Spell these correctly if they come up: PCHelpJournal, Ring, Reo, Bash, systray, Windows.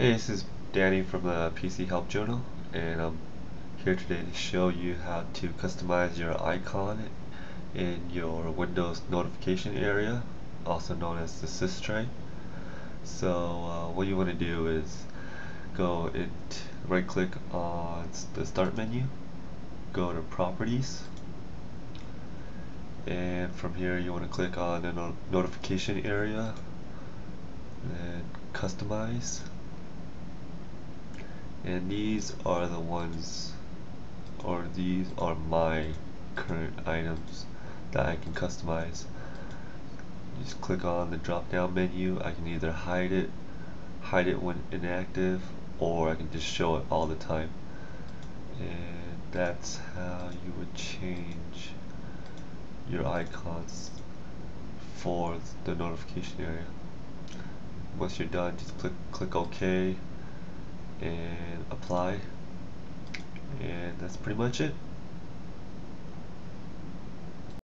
Hey, this is Danny from the PC Help Journal, and I'm here today to show you how to customize your icon in your Windows notification area, also known as the systray. So what you want to do is go and right click on the start menu, go to properties, and from here you want to click on the notification area and customize. And these are the ones, or these are my current items that I can customize. Just click on the drop down menu. I can either hide it when inactive, or I can just show it all the time. And that's how you would change your icons for the notification area. Once you're done, just click OK and apply, and that's pretty much it.